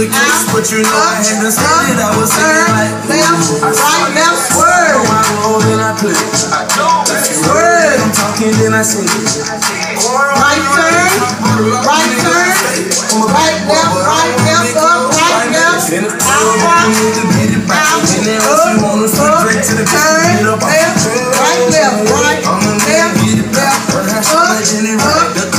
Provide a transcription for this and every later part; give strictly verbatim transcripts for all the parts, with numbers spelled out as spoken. really kiss, but you know I had to say that I was in the right mood. Right now, word. I roll and I play. Word. I'm talking and I say it. Right turn. Right turn. Right left. Right left. Up. Right left. And if you want me to get it back, and then if you want to switch back to the back, get up. Right left. Right left. Get it back. Up. Up. Left. Right left.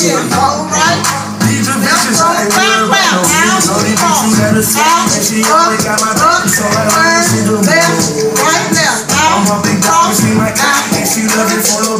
Yeah, alright. These are bitches I ain't worried about no bitch. All these bitches you gotta see. And she always got my back, so I don't know what she do. I'm a big dog, she my guy, and she love it for no